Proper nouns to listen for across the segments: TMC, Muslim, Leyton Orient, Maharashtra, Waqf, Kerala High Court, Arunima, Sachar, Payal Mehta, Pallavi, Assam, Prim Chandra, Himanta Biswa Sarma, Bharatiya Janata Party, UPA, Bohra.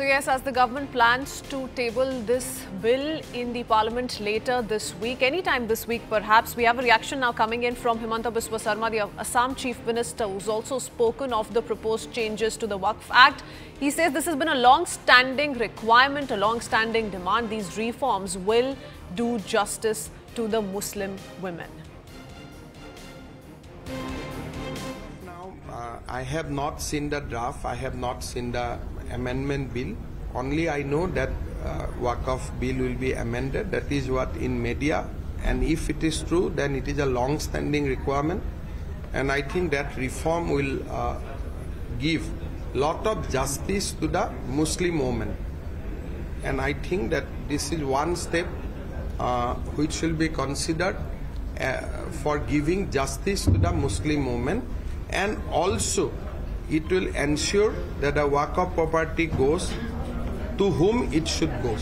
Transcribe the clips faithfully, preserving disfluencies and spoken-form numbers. So yes, as the government plans to table this bill in the parliament later this week, anytime this week perhaps, we have a reaction now coming in from Himanta Biswa Sarma, the Assam Chief Minister, who's also spoken of the proposed changes to the Waqf Act. He says this has been a long-standing requirement, a long-standing demand. These reforms will do justice to the Muslim women. Now, uh, I have not seen the draft, I have not seen the amendment bill. Only I know that uh, Waqf bill will be amended. That is what in media, and if it is true, then it is a long-standing requirement, and I think that reform will uh, give lot of justice to the Muslim women, and I think that this is one step uh, which will be considered uh, for giving justice to the Muslim women, and also it will ensure that the Waqf property goes to whom it should go.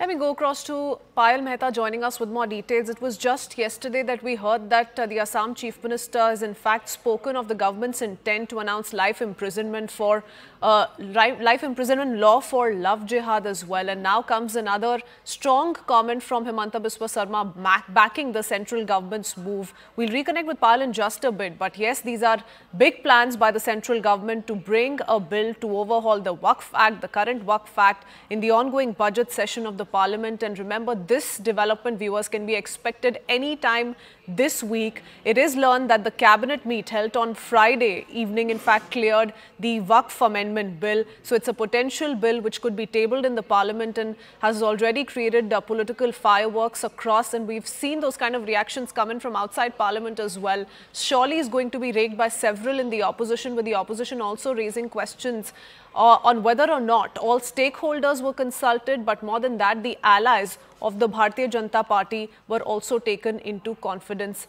Let me go across to Payal Mehta joining us with more details. It was just yesterday that we heard that uh, the Assam Chief Minister has in fact spoken of the government's intent to announce life imprisonment for uh, life imprisonment law for love jihad as well. And now comes another strong comment from Himanta Biswa Sarma backing the central government's move. We'll reconnect with Payal in just a bit. But yes, these are big plans by the central government to bring a bill to overhaul the Waqf Act, the current Waqf Act, in the ongoing budget session of the Parliament. And remember, this development, viewers, can be expected any time this week. It is learned that the cabinet meet held on Friday evening in fact cleared the Waqf amendment bill. So it's a potential bill which could be tabled in the Parliament and has already created uh, political fireworks across, and we've seen those kind of reactions come in from outside Parliament as well. Surely is going to be raked by several in the opposition, with the opposition also raising questions Uh, on whether or not all stakeholders were consulted, but more than that, the allies of the Bharatiya Janata Party were also taken into confidence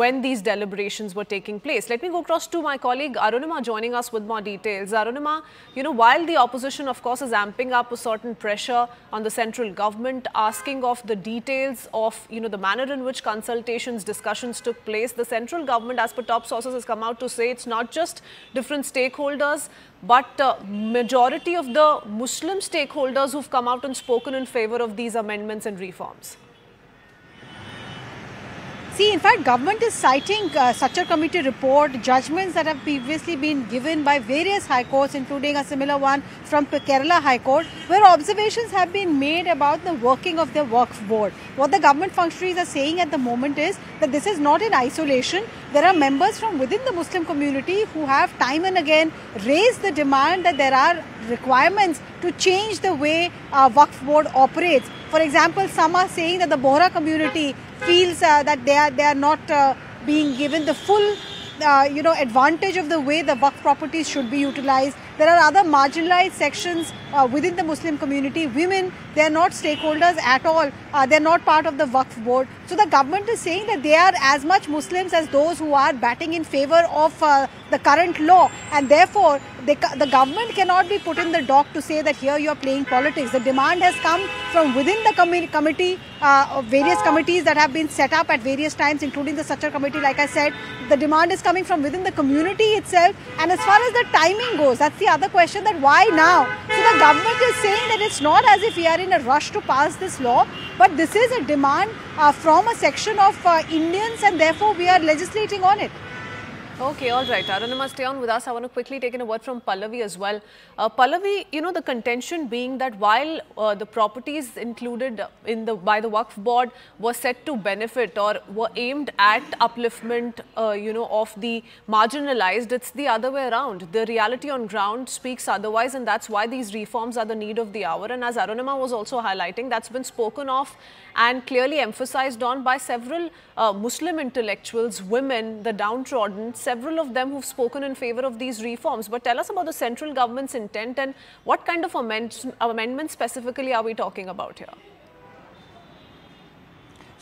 when these deliberations were taking place. Let me go across to my colleague Arunima joining us with more details. Arunima, you know, while the opposition, of course, is amping up a certain pressure on the central government, asking of the details of, you know, the manner in which consultations, discussions took place, the central government, as per top sources, has come out to say it's not just different stakeholders, but uh, majority of the Muslim stakeholders who've come out and spoken in favor of these amendments and reforms. See, in fact, government is citing uh, Sachar committee report, judgments that have previously been given by various high courts, including a similar one from Kerala High Court, where observations have been made about the working of the Waqf board. What the government functionaries are saying at the moment is that this is not in isolation. There are members from within the Muslim community who have time and again raised the demand that there are requirements to change the way uh, Waqf board operates. For example, some are saying that the Bohra community feels uh, that they are, they are not uh, being given the full uh, you know, advantage of the way the Waqf properties should be utilized. There are other marginalized sections uh, within the Muslim community. Women, they are not stakeholders at all. Uh, they are not part of the Waqf board. So the government is saying that they are as much Muslims as those who are batting in favor of uh, the current law, and therefore They, the government cannot be put in the dock to say that here you are playing politics. The demand has come from within the com committee, uh, various committees that have been set up at various times, including the Sachar committee, like I said. The demand is coming from within the community itself. And as far as the timing goes, that's the other question, that why now? So the government is saying that it's not as if we are in a rush to pass this law, but this is a demand uh, from a section of uh, Indians, and therefore we are legislating on it. Okay, all right. Arunima, stay on with us. I want to quickly take in a word from Pallavi as well. Uh, Pallavi, you know, the contention being that while uh, the properties included in the by the Waqf board were set to benefit or were aimed at upliftment, uh, you know, of the marginalized, it's the other way around. The reality on ground speaks otherwise, and that's why these reforms are the need of the hour. And as Arunima was also highlighting, that's been spoken of and clearly emphasized on by several uh, Muslim intellectuals, women, the downtrodden, several of them who've spoken in favor of these reforms. But tell us about the central government's intent and what kind of amend amendments specifically are we talking about here?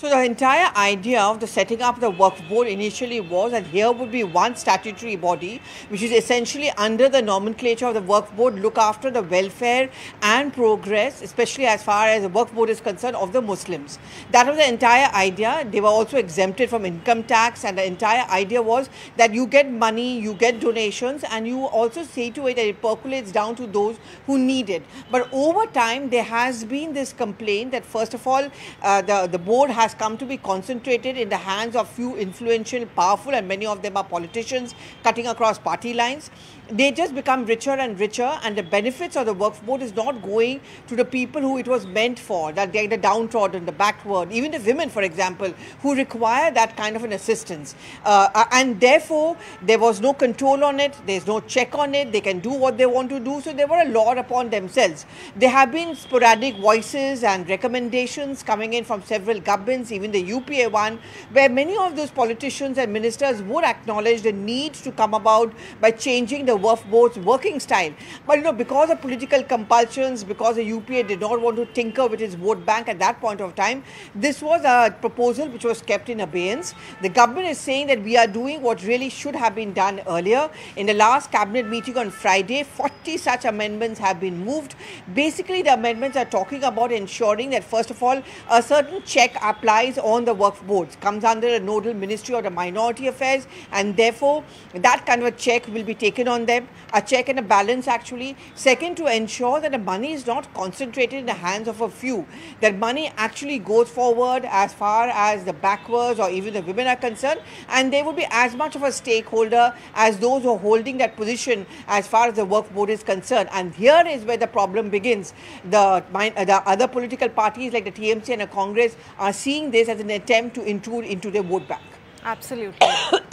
So the entire idea of the setting up the Waqf board initially was that here would be one statutory body, which is essentially under the nomenclature of the Waqf board, look after the welfare and progress, especially as far as the Waqf board is concerned, of the Muslims. That was the entire idea. They were also exempted from income tax, and the entire idea was that you get money, you get donations, and you also see to it that it percolates down to those who need it. But over time, there has been this complaint that first of all, uh, the, the board has come to be concentrated in the hands of few influential, powerful, and many of them are politicians cutting across party lines. They just become richer and richer, and the benefits of the Waqf board is not going to the people who it was meant for, that they're the downtrodden, the backward, even the women, for example, who require that kind of an assistance. Uh, and therefore, there was no control on it, there's no check on it, they can do what they want to do, so they were a lot upon themselves. There have been sporadic voices and recommendations coming in from several governments, even the U P A one, where many of those politicians and ministers would acknowledge the need to come about by changing the Waqf board's working style. But you know, because of political compulsions, because the U P A did not want to tinker with its vote bank at that point of time, this was a proposal which was kept in abeyance. The government is saying that we are doing what really should have been done earlier. In the last cabinet meeting on Friday, forty such amendments have been moved. Basically, the amendments are talking about ensuring that first of all, a certain check applies on the Waqf boards, comes under a nodal ministry or the minority affairs, and therefore that kind of a check will be taken on them, a check and a balance actually. Second, to ensure that the money is not concentrated in the hands of a few, that money actually goes forward as far as the backwards or even the women are concerned, and they will be as much of a stakeholder as those who are holding that position as far as the Waqf board is concerned. And here is where the problem begins. The, the other political parties like the T M C and the Congress are seeing this as an attempt to intrude into their vote bank. Absolutely.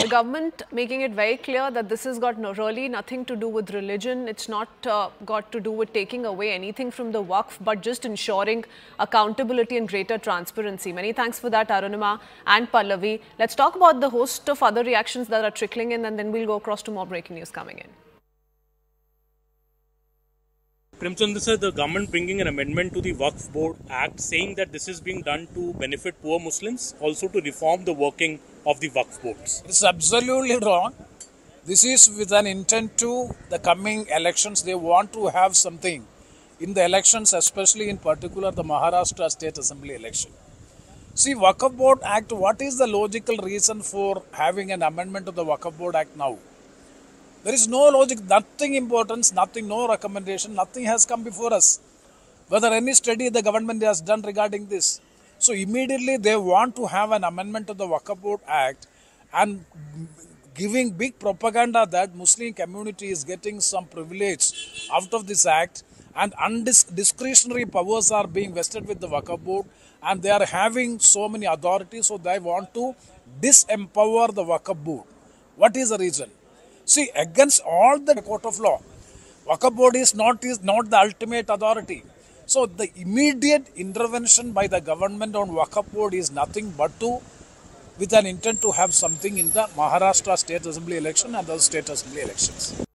The government making it very clear that this has got no, really nothing to do with religion. It's not uh, got to do with taking away anything from the Waqf, but just ensuring accountability and greater transparency. Many thanks for that, Arunima and Pallavi. Let's talk about the host of other reactions that are trickling in, and then we'll go across to more breaking news coming in. Prim Chandra sir, the government bringing an amendment to the Waqf Board Act saying that this is being done to benefit poor Muslims, also to reform the working of the Waqf boards. This is absolutely wrong. This is with an intent to the coming elections. They want to have something in the elections, especially in particular the Maharashtra State Assembly election. See, Waqf Board Act, what is the logical reason for having an amendment to the Waqf Board Act now? There is no logic, nothing importance, nothing, no recommendation, nothing has come before us. Whether any study the government has done regarding this. So immediately they want to have an amendment to the Waqf Board Act and giving big propaganda that Muslim community is getting some privilege out of this act and discretionary powers are being vested with the Waqf Board and they are having so many authorities, so they want to disempower the Waqf Board. What is the reason? See, against all the court of law, Waqf Board is not, is not the ultimate authority. So the immediate intervention by the government on Waqf Board is nothing but to, with an intent to have something in the Maharashtra State Assembly election and the State Assembly elections.